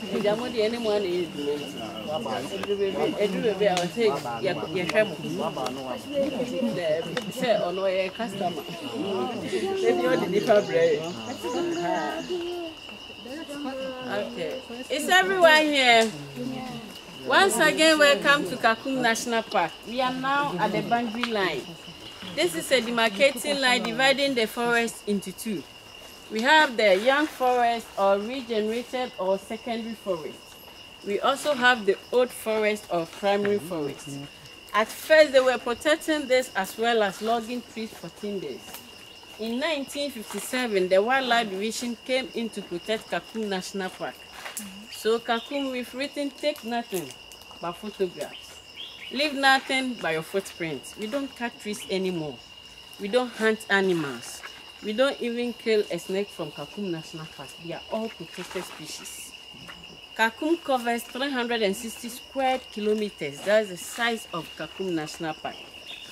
Okay. It's everyone here. Once again, welcome to Kakum National Park. We are now at the boundary line. This is a demarcating line dividing the forest into two. We have the young forest or regenerated or secondary forest. We also have the old forest or primary forest. At first, they were protecting this as well as logging trees for timbers. In 1957, the Wildlife Division came in to protect Kakum National Park. So Kakum, we've written, take nothing but photographs. Leave nothing but your footprints. We don't cut trees anymore. We don't hunt animals. We don't even kill a snake from Kakum National Park. They are all protected species. Kakum covers 360 square kilometers. That's the size of Kakum National Park.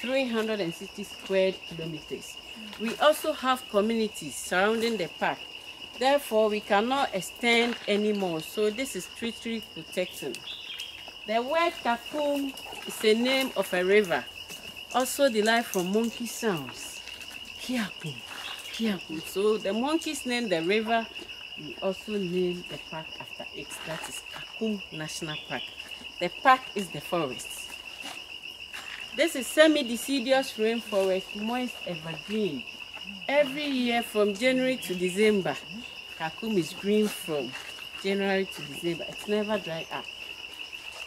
360 square kilometers. We also have communities surrounding the park. Therefore, we cannot extend anymore. So this is treaty protection. The word Kakum is the name of a river. Also derived from monkey sounds. Kiakum. So the monkeys named the river, we also named the park after it. That is Kakum National Park. The park is the forest. This is semi-deciduous rainforest, moist evergreen. Every year from January to December, Kakum is green from January to December. It's never dry up.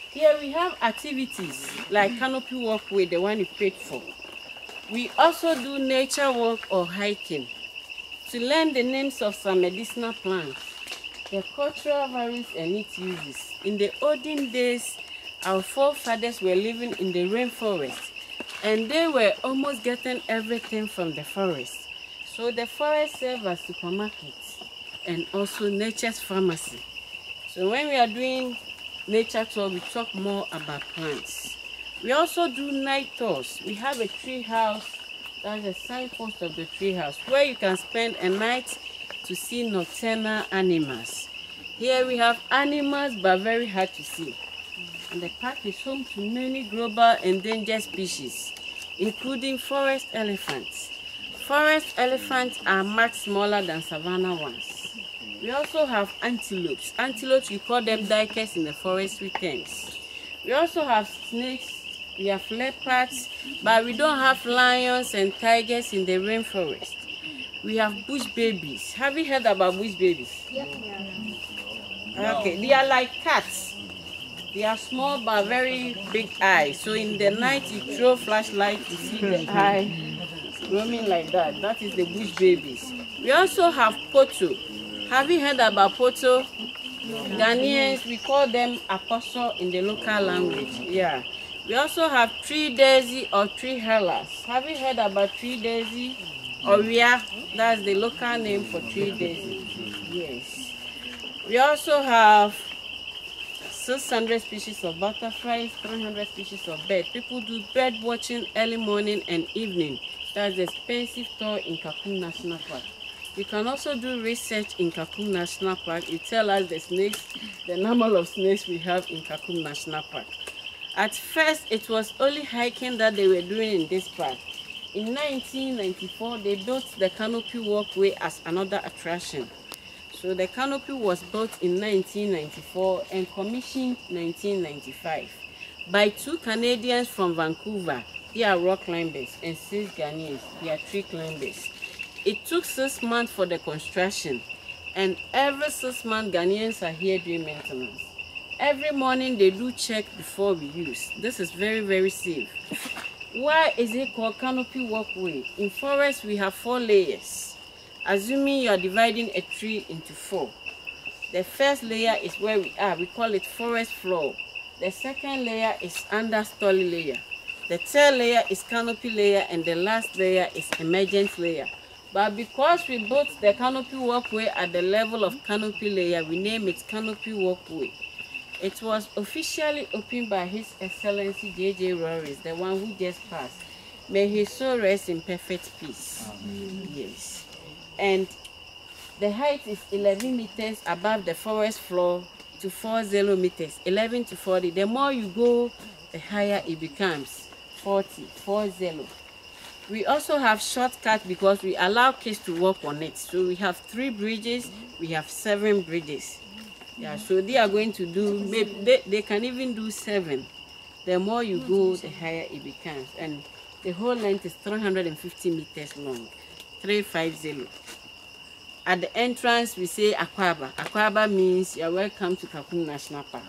Here we have activities like canopy walkway, the one you paid for. We also do nature walk or hiking to learn the names of some medicinal plants, their cultural values and its uses. In the olden days, our forefathers were living in the rainforest and they were almost getting everything from the forest. So the forest serves as supermarkets and also nature's pharmacy. So when we are doing nature tour, we talk more about plants. We also do night tours. We have a tree house, that's the signpost of the tree house, where you can spend a night to see nocturnal animals. Here we have animals, but very hard to see. And the park is home to many global endangered species, including forest elephants. Forest elephants are much smaller than savanna ones. We also have antelopes. Antelopes, we call them dikers in the forestry terms. We also have snakes. We have leopards, but we don't have lions and tigers in the rainforest. We have bush babies. Have you heard about bush babies? Yep. Yeah. Okay, they are like cats. They are small but very big eyes. So in the night, you throw flashlight to see the eye roaming like that. That is the bush babies. We also have poto. Have you heard about poto? Ghanaians, we call them apostle in the local language. Yeah. We also have tree daisy or tree halas. Have you heard about tree daisy? Oria, that's the local name for tree daisy. Yes. We also have 600 species of butterflies, 300 species of birds. People do bird watching early morning and evening. That's the expensive tour in Kakum National Park. You can also do research in Kakum National Park. You tell us the snakes, the number of snakes we have in Kakum National Park. At first, it was only hiking that they were doing in this park. In 1994, they built the canopy walkway as another attraction. So the canopy was built in 1994 and commissioned 1995 by two Canadians from Vancouver. They are rock climbers, and six Ghanaians. They are tree climbers. It took 6 months for the construction, and every 6 months, Ghanaians are here doing maintenance. Every morning they do check before we use. This is very, very safe. Why is it called canopy walkway? In forest, we have 4 layers. Assuming you are dividing a tree into 4. The first layer is where we are. We call it forest floor. The second layer is understory layer. The third layer is canopy layer, and the last layer is emergent layer. But because we built the canopy walkway at the level of canopy layer, we name it canopy walkway. It was officially opened by His Excellency J.J. Rawlings, the one who just passed. May his soul rest in perfect peace. Amen. Yes. And the height is 11 meters above the forest floor to 40 meters, 11 to 40. The more you go, the higher it becomes, 40, 40. We also have shortcut because we allow kids to walk on it. So we have 3 bridges, we have 7 bridges. Yeah, so they are going to do, maybe they can even do 7. The more you go, the higher it becomes. And the whole length is 350 meters long, 350. At the entrance, we say Akwaba. Akwaba means you're welcome to Kakum National Park.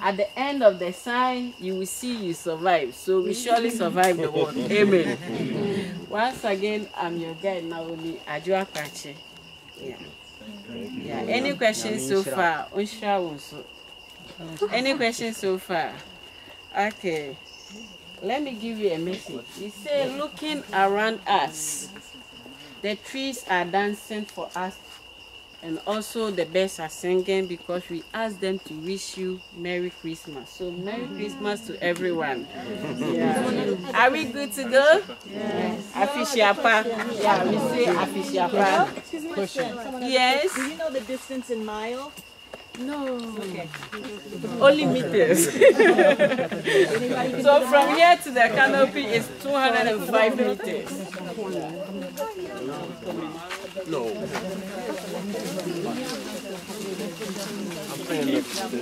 At the end of the sign, you will see you survive. So we surely survive the world. Amen. Once again, I'm your guide, Naomi Ajua Pache. Yeah. Yeah. Any questions so far? Any questions so far? Okay. Let me give you a message. You say, looking around us, the trees are dancing for us, and also the birds are singing because we ask them to wish you Merry Christmas. So Merry Christmas to everyone. Yeah. Are we good to go? Yes. Afishiapa. Yeah, we say Afishiapa. Question. Yes. Do you know the distance in miles? No. Okay. Only meters. So from here to the canopy is 205 meters. No. I'm saying that the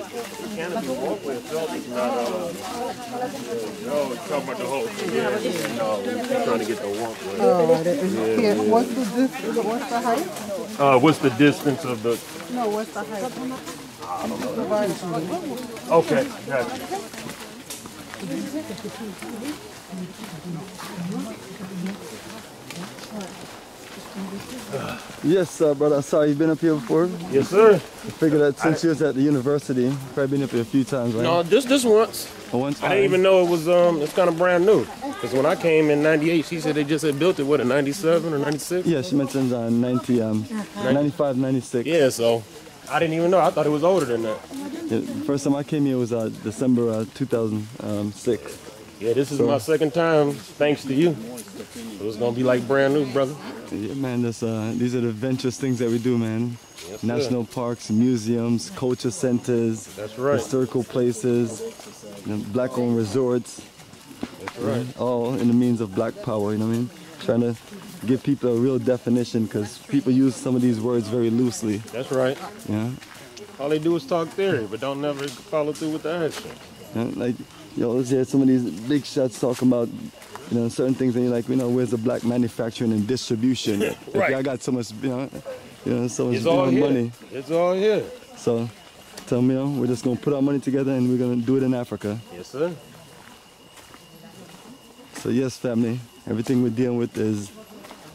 canopy walkway itself is not talking about the whole thing. Yeah. No, trying to get the walkway. Oh, yeah. What's the distance? What's the height? What's the distance of the? No, what's the height? Okay, gotcha. Yes, brother, I saw you've been up here before. Yes, sir. I figured that since you was at the university, probably been up here a few times, right? No, just once. Once I didn't even know it was, it's kind of brand new. Because when I came in 98, she said they just had built it, what, in 97 or 96? Yeah, she mentioned 95, 96. Yeah, so. I didn't even know. I thought it was older than that. Yeah, the first time I came here was December 2006. Yeah, this is my second time, thanks to you. It was going to be like brand new, brother. Yeah, man, this, these are the adventurous things that we do, man. Yes, national parks, museums, culture centers. That's right. Historical places, you know, black-owned resorts. That's right. You know, all in the means of black power, you know what I mean? Trying to give people a real definition because people use some of these words very loosely. That's right. Yeah. All they do is talk theory, but don't never follow through with the action. Yeah, like, you always hear some of these big shots talking about, you know, certain things, and you're like, you know, where's the black manufacturing and distribution? Right. If y'all got so much, so much money. It's all here. So, tell me, you know, we're just gonna put our money together and we're gonna do it in Africa. Yes, sir. So yes, family, everything we're dealing with is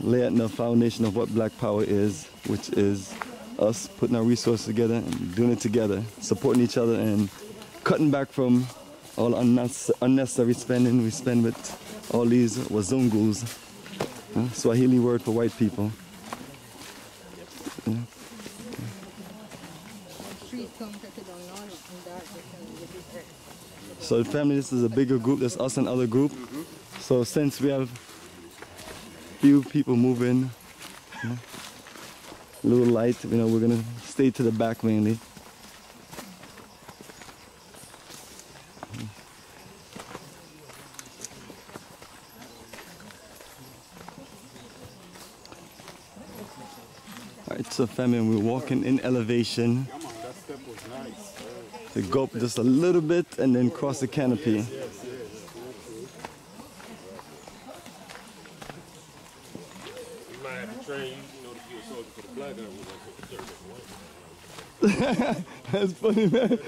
laying the foundation of what black power is, which is us putting our resources together and doing it together, supporting each other and cutting back from all unnecessary spending we spend with all these Wazungus, Swahili word for white people. Yeah. So family, this is a bigger group, that's us and other group. So since we have few people moving, you know, a little light, you know, we're gonna stay to the back mainly. All right, so family, we're walking in elevation. So go up just a little bit and then cross the canopy. That's funny, man. You know what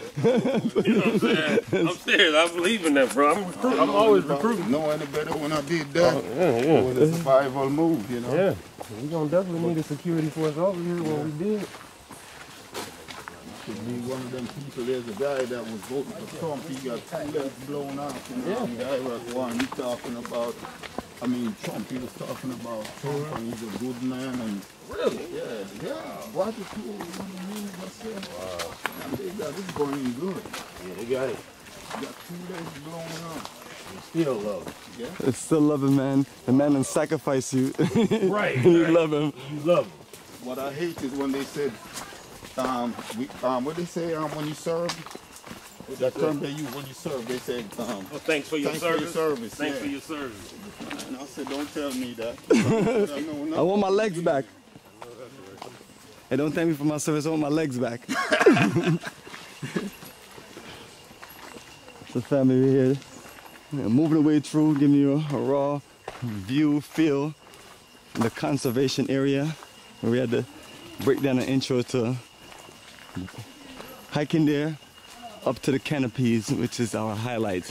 I'm saying? I'm serious. I believe in that, bro. I'm recruiting. I'm always recruiting. No any better when I did that. Yeah. It was a survival move, you know? Yeah. We're going to definitely need a security force over here when we did. Should be one of them people. There's a guy that was voting for Trump. He got 2 legs blown off. And the Iraq one, he talking about, I mean, Trump, he was talking about Trump, and he's a good man, and really, what is cool, wow. They got this going good. Yeah, they got it. You got 2 days blowing up. It's still love. Yeah? It's still loving, man. The man will sacrifice you. Right. You love him. You love him. What I hate is when they said, What they say when you serve? That term they use when you serve, they said, well, thanks for your service. Thanks for your service. And I said, don't tell me that. I want my legs back. Hey, don't thank me for my service. I want my legs back. The family here. Yeah, moving away through, giving you a raw view, feel, the conservation area. We had to break down an intro to hiking there up to the canopies, which is our highlight.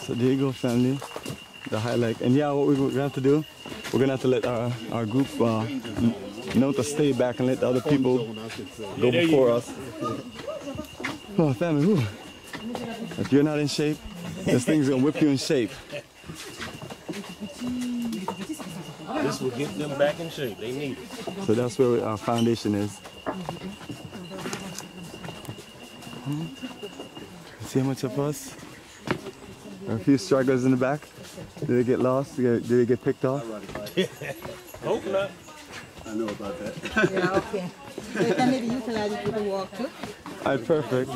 So there you go, family, the highlight. And yeah, what we're going to have to do, we're going to have to let our group know to stay back and let the other people go before us. Oh, family, whew. If you're not in shape, this thing's going to whip you in shape. This will get them back in shape. They need it. So that's where our foundation is. See how much of us? There are a few stragglers in the back. Did they get lost? Did they get picked off? Hope not. I know about that. Yeah, okay. So you can maybe utilize it with the walk too. All right, perfect.